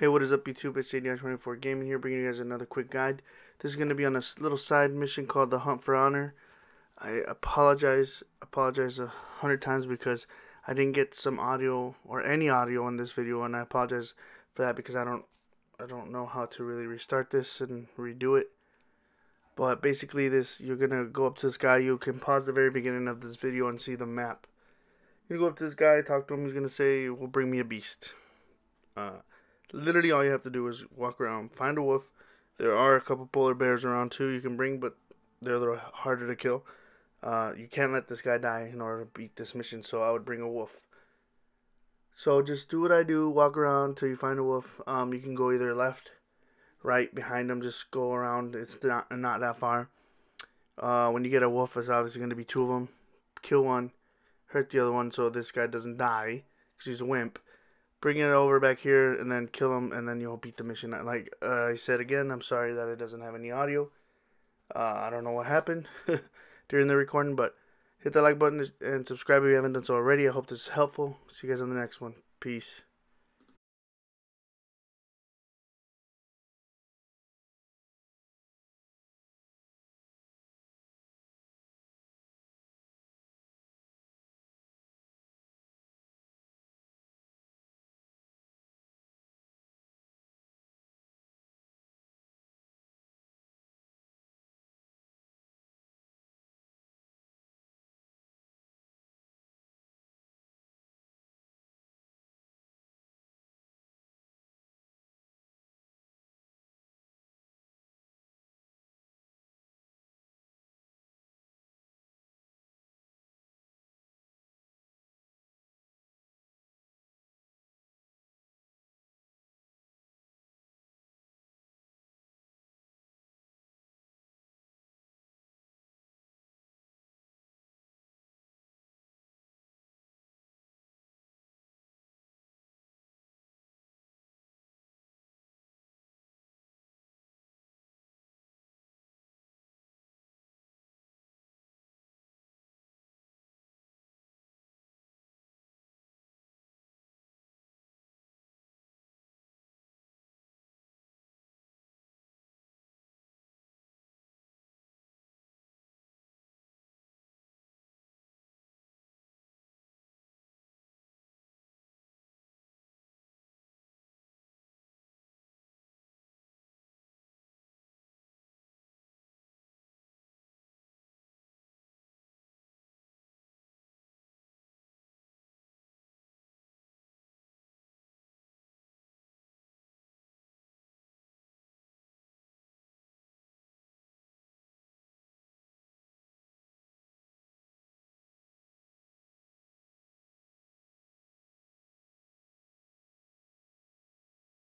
Hey, what is up YouTube, it's JDR24Gaming here, bringing you guys another quick guide. This is going to be on a little side mission called The Hunt for Honor. I apologize 100 times because I didn't get some audio or any audio in this video, and I apologize for that because I don't know how to really restart this and redo it. But basically this, you're going to go up to this guy. You can pause the very beginning of this video and see the map. You go up to this guy, talk to him, he's going to say, well, bring me a beast. Literally all you have to do is walk around, find a wolf. There are a couple polar bears around too you can bring, but they're a little harder to kill. You can't let this guy die in order to beat this mission, so I would bring a wolf. So just do what I do, walk around till you find a wolf. You can go either left, right, behind them, just go around. It's not that far. When you get a wolf, there's obviously going to be two of them. Kill one, hurt the other one so this guy doesn't die because he's a wimp. Bring it over back here and then kill him, and then you'll beat the mission. Like I said again, I'm sorry that it doesn't have any audio. I don't know what happened during the recording, but hit that like button and subscribe if you haven't done so already. I hope this is helpful. See you guys on the next one. Peace.